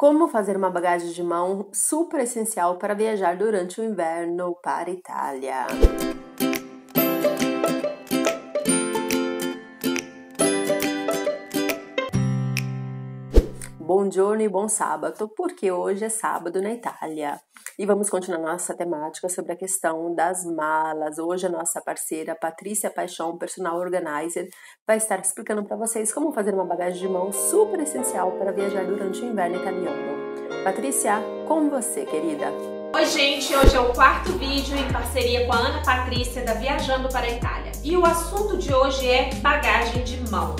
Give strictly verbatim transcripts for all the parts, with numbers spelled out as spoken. Como fazer uma bagagem de mão super essencial para viajar durante o inverno para a Itália. Bom giorno e bom sábado, porque hoje é sábado na Itália. E vamos continuar nossa temática sobre a questão das malas. Hoje a nossa parceira Patrícia Paixão, personal organizer, vai estar explicando para vocês como fazer uma bagagem de mão super essencial para viajar durante o inverno italiano. Patrícia, com você, querida! Oi gente, hoje é o quarto vídeo em parceria com a Ana Patrícia da Viajando para a Itália. E o assunto de hoje é bagagem de mão.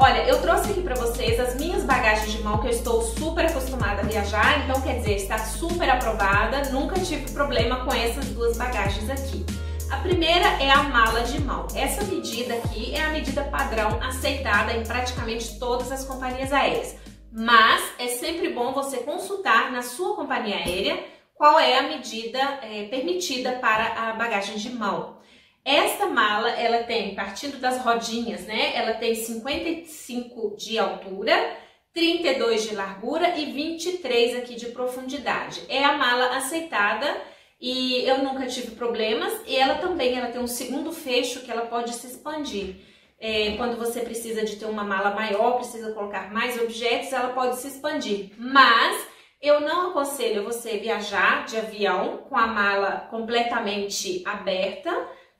Olha, eu trouxe aqui pra vocês as minhas bagagens de mão que eu estou super acostumada a viajar, então quer dizer, está super aprovada, nunca tive problema com essas duas bagagens aqui. A primeira é a mala de mão. Essa medida aqui é a medida padrão aceitada em praticamente todas as companhias aéreas, mas é sempre bom você consultar na sua companhia aérea qual é a medida é, permitida para a bagagem de mão. Esta mala, ela tem, partindo das rodinhas, né? Ela tem cinquenta e cinco de altura, trinta e dois de largura e vinte e três aqui de profundidade. É a mala aceitada e eu nunca tive problemas. E ela também, ela tem um segundo fecho que ela pode se expandir. É, quando você precisa de ter uma mala maior, precisa colocar mais objetos, ela pode se expandir. Mas eu não aconselho você viajar de avião com a mala completamente aberta,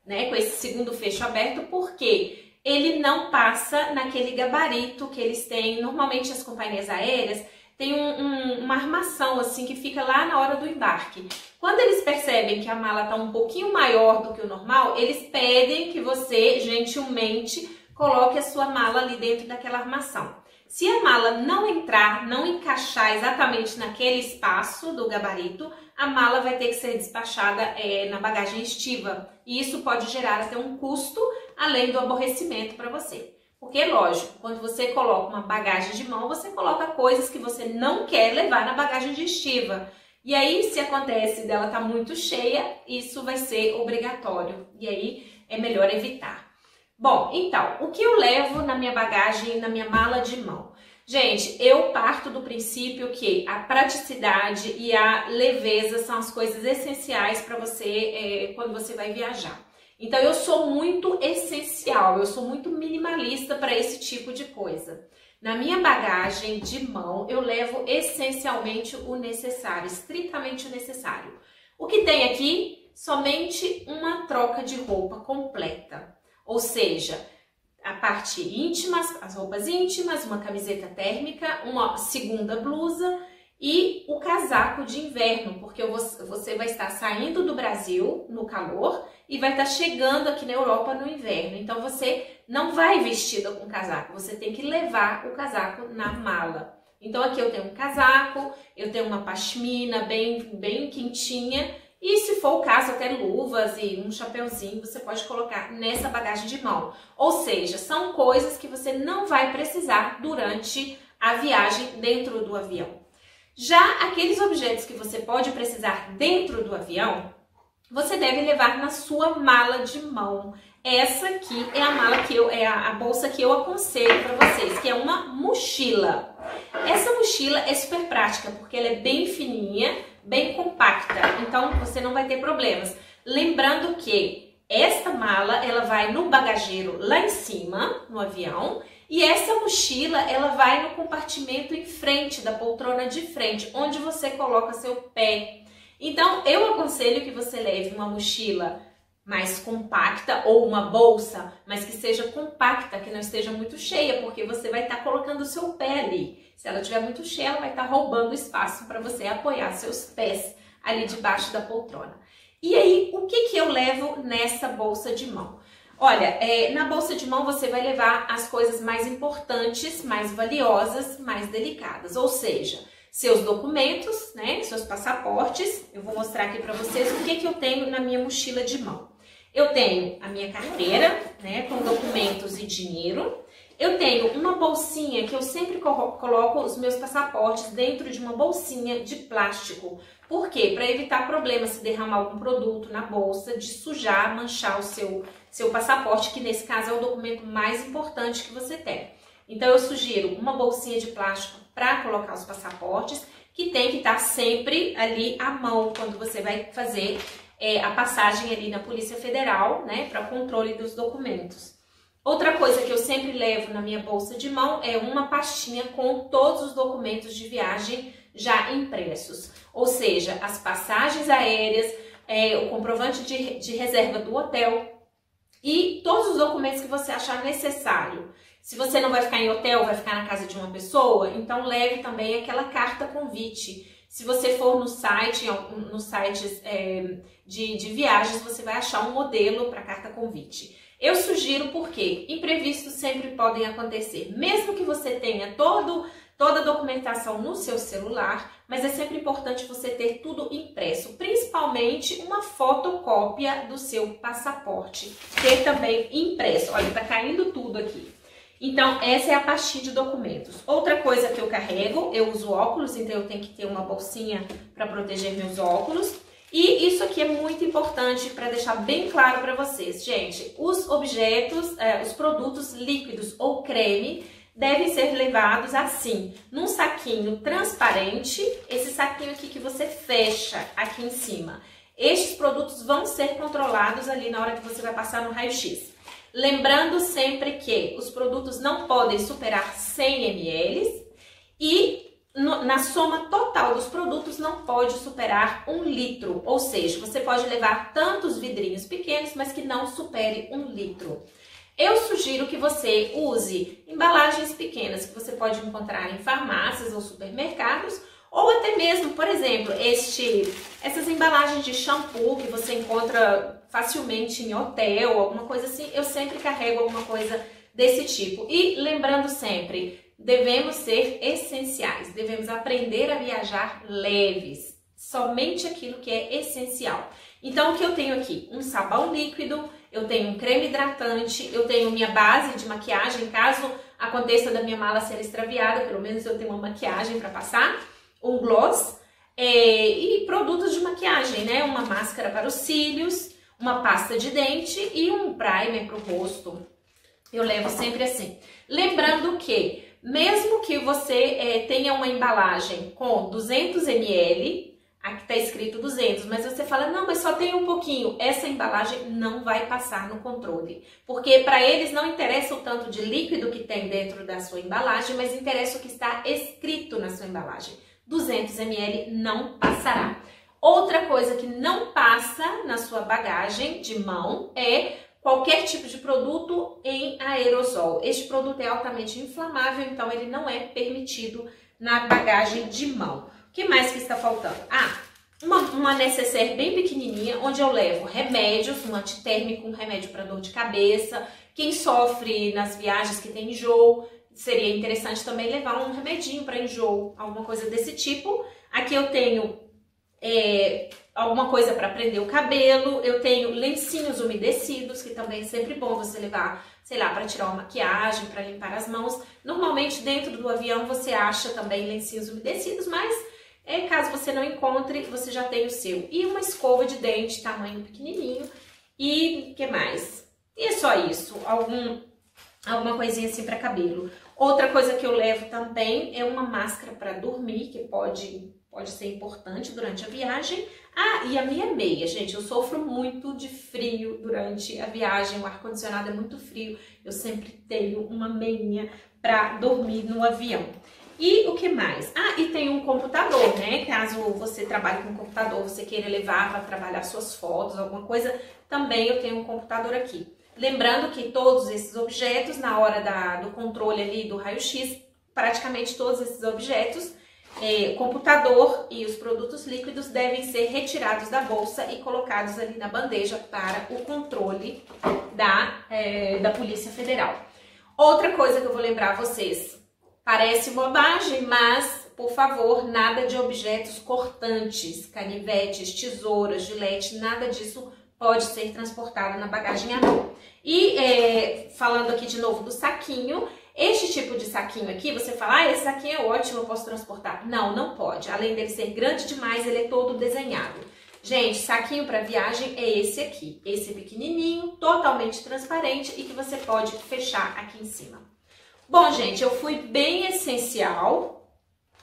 né, com esse segundo fecho aberto, porque ele não passa naquele gabarito que eles têm. Normalmente as companhias aéreas têm um, um, uma armação assim que fica lá na hora do embarque. Quando eles percebem que a mala está um pouquinho maior do que o normal, eles pedem que você gentilmente coloque a sua mala ali dentro daquela armação. Se a mala não entrar, não encaixar exatamente naquele espaço do gabarito, a mala vai ter que ser despachada é, na bagagem estiva. E isso pode gerar até um custo, além do aborrecimento para você. Porque, lógico, quando você coloca uma bagagem de mão, você coloca coisas que você não quer levar na bagagem de estiva. E aí, se acontece dela estar muito cheia, isso vai ser obrigatório. E aí, é melhor evitar. Bom, então, o que eu levo na minha bagagem, na minha mala de mão? Gente, eu parto do princípio que a praticidade e a leveza são as coisas essenciais para você é, quando você vai viajar. Então, eu sou muito essencial, eu sou muito minimalista para esse tipo de coisa. Na minha bagagem de mão, eu levo essencialmente o necessário, estritamente o necessário. O que tem aqui? Somente uma troca de roupa completa, ou seja, a parte íntima, as roupas íntimas, uma camiseta térmica, uma segunda blusa e o casaco de inverno, porque você vai estar saindo do Brasil no calor e vai estar chegando aqui na Europa no inverno. Então, você não vai vestida com casaco, você tem que levar o casaco na mala. Então, aqui eu tenho um casaco, eu tenho uma pashmina bem, bem quentinha. E se for o caso, até luvas e um chapeuzinho você pode colocar nessa bagagem de mão. Ou seja, são coisas que você não vai precisar durante a viagem dentro do avião. Já aqueles objetos que você pode precisar dentro do avião, você deve levar na sua mala de mão. Essa aqui é a mala que eu, é a bolsa que eu aconselho para vocês, que é uma mochila. Essa mochila é super prática, porque ela é bem fininha, bem compacta, então você não vai ter problemas. Lembrando que esta mala, ela vai no bagageiro lá em cima, no avião, e essa mochila, ela vai no compartimento em frente, da poltrona de frente, onde você coloca seu pé. Então, eu aconselho que você leve uma mochila mais compacta ou uma bolsa, mas que seja compacta, que não esteja muito cheia, porque você vai estar colocando o seu pé ali. Se ela estiver muito cheia, ela vai estar roubando espaço para você apoiar seus pés ali debaixo da poltrona. E aí, o que, que eu levo nessa bolsa de mão? Olha, é, na bolsa de mão você vai levar as coisas mais importantes, mais valiosas, mais delicadas, ou seja, seus documentos, né, seus passaportes. Eu vou mostrar aqui para vocês o que, que eu tenho na minha mochila de mão. Eu tenho a minha carteira, né, com documentos e dinheiro. Eu tenho uma bolsinha que eu sempre coloco os meus passaportes dentro de uma bolsinha de plástico. Por quê? Para evitar problemas se derramar algum produto na bolsa, de sujar, manchar o seu, seu passaporte, que nesse caso é o documento mais importante que você tem. Então eu sugiro uma bolsinha de plástico para colocar os passaportes, que tem que estar sempre ali à mão quando você vai fazer é, a passagem ali na Polícia Federal, né, para controle dos documentos. Outra coisa que eu sempre levo na minha bolsa de mão é uma pastinha com todos os documentos de viagem já impressos, ou seja, as passagens aéreas, é, o comprovante de, de reserva do hotel e todos os documentos que você achar necessário. Se você não vai ficar em hotel, vai ficar na casa de uma pessoa, então leve também aquela carta convite. Se você for no site, no site é, de, de viagens, você vai achar um modelo para carta convite. Eu sugiro porque imprevistos sempre podem acontecer, mesmo que você tenha todo, toda a documentação no seu celular, mas é sempre importante você ter tudo impresso, principalmente uma fotocópia do seu passaporte, ter também impresso. Olha, tá caindo tudo aqui. Então, essa é a pastinha de documentos. Outra coisa que eu carrego, eu uso óculos, então eu tenho que ter uma bolsinha para proteger meus óculos. E isso aqui é muito importante para deixar bem claro para vocês, gente. Os objetos, eh, os produtos líquidos ou creme devem ser levados assim, num saquinho transparente, esse saquinho aqui que você fecha aqui em cima. Estes produtos vão ser controlados ali na hora que você vai passar no raio-x. Lembrando sempre que os produtos não podem superar cem mililitros e no, na soma total dos produtos não pode superar um litro, ou seja, você pode levar tantos vidrinhos pequenos, mas que não supere um litro. Eu sugiro que você use embalagens pequenas que você pode encontrar em farmácias ou supermercados, ou até mesmo, por exemplo, este, essas embalagens de shampoo que você encontra facilmente em hotel, alguma coisa assim. Eu sempre carrego alguma coisa desse tipo. E lembrando sempre, devemos ser essenciais, devemos aprender a viajar leves, somente aquilo que é essencial. Então, o que eu tenho aqui? Um sabão líquido, eu tenho um creme hidratante, eu tenho minha base de maquiagem, caso aconteça da minha mala ser extraviada, pelo menos eu tenho uma maquiagem para passar, um gloss é, e produtos de maquiagem, né? Uma máscara para os cílios, uma pasta de dente e um primer para o rosto. Eu levo sempre assim. Lembrando que mesmo que você é, tenha uma embalagem com duzentos mililitros, aqui está escrito duzentos, mas você fala, não, mas só tem um pouquinho, essa embalagem não vai passar no controle. Porque para eles não interessa o tanto de líquido que tem dentro da sua embalagem, mas interessa o que está escrito na sua embalagem. duzentos mililitros não passará. Outra coisa que não passa na sua bagagem de mão é qualquer tipo de produto em aerosol. Este produto é altamente inflamável, então ele não é permitido na bagagem de mão. O que mais que está faltando? Ah, uma, uma nécessaire bem pequenininha, onde eu levo remédios, um antitérmico, um remédio para dor de cabeça. Quem sofre nas viagens que tem enjoo, seria interessante também levar um remedinho para enjoo, alguma coisa desse tipo. Aqui eu tenho É, alguma coisa para prender o cabelo, eu tenho lencinhos umedecidos, que também é sempre bom você levar, sei lá, para tirar uma maquiagem, para limpar as mãos. Normalmente dentro do avião você acha também lencinhos umedecidos, mas é, caso você não encontre, você já tem o seu. E uma escova de dente, tamanho pequenininho, e o que mais? E é só isso, algum, alguma coisinha assim para cabelo. Outra coisa que eu levo também é uma máscara para dormir, que pode... Pode ser importante durante a viagem. Ah, e a minha meia, gente. Eu sofro muito de frio durante a viagem. O ar-condicionado é muito frio. Eu sempre tenho uma meinha para dormir no avião. E o que mais? Ah, e tem um computador, né? Caso você trabalhe com computador, você queira levar para trabalhar suas fotos, alguma coisa, também eu tenho um computador aqui. Lembrando que todos esses objetos, na hora da, do controle ali do raio-x, praticamente todos esses objetos, É, computador e os produtos líquidos devem ser retirados da bolsa e colocados ali na bandeja para o controle da, é, da Polícia Federal. Outra coisa que eu vou lembrar a vocês, parece bobagem, mas, por favor, nada de objetos cortantes, canivetes, tesouras, gilete, nada disso pode ser transportado na bagagem à mão. E, é, falando aqui de novo do saquinho, este tipo de saquinho aqui, você fala, ah, esse saquinho é ótimo, eu posso transportar. Não, não pode. Além dele ser grande demais, ele é todo desenhado. Gente, saquinho para viagem é esse aqui. Esse pequenininho, totalmente transparente e que você pode fechar aqui em cima. Bom, gente, eu fui bem essencial.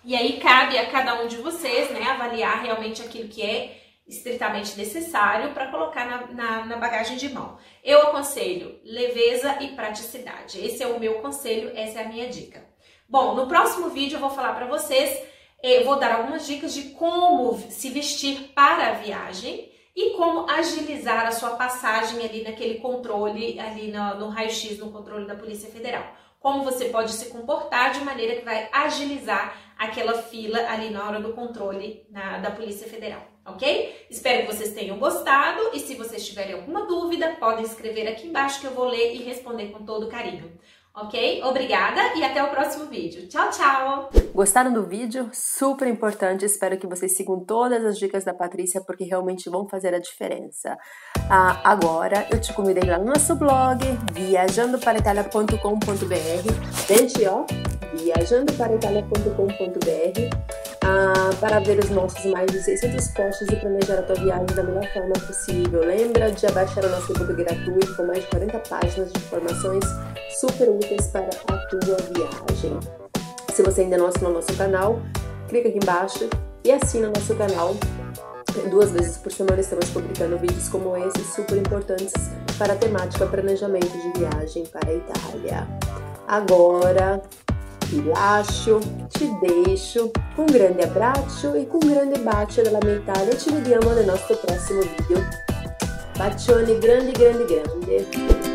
E aí cabe a cada um de vocês, né, avaliar realmente aquilo que é estritamente necessário para colocar na, na, na bagagem de mão. Eu aconselho leveza e praticidade. Esse é o meu conselho, essa é a minha dica. Bom, no próximo vídeo eu vou falar para vocês, eu vou dar algumas dicas de como se vestir para a viagem e como agilizar a sua passagem ali naquele controle, ali no, no raio-x, no controle da Polícia Federal. Como você pode se comportar de maneira que vai agilizar aquela fila ali na hora do controle na, da Polícia Federal, ok? Espero que vocês tenham gostado e se vocês tiverem alguma dúvida, podem escrever aqui embaixo que eu vou ler e responder com todo carinho, ok? Obrigada e até o próximo vídeo. Tchau, tchau! Gostaram do vídeo? Super importante, espero que vocês sigam todas as dicas da Patrícia porque realmente vão fazer a diferença. Ah, agora eu te convidei lá no nosso blog, viajando para a Itália ponto com ponto br. Gente, ó, viajando para a Itália ponto com ponto br, ah, para ver os nossos mais de seiscentos posts e planejar a tua viagem da melhor forma possível. Lembra de abaixar o nosso e-book gratuito com mais de quarenta páginas de informações super úteis para a tua viagem. Se você ainda não assinou o nosso canal, clica aqui embaixo e assina o nosso canal. Duas vezes por semana estamos publicando vídeos como esse, super importantes para a temática planejamento de viagem para a Itália. Agora, rilascio, te deixo com um grande abraço e com um grande bacio della mia Italia. Ci vediamo nel nostro prossimo video. Bacioni grandi, grandi, grandi.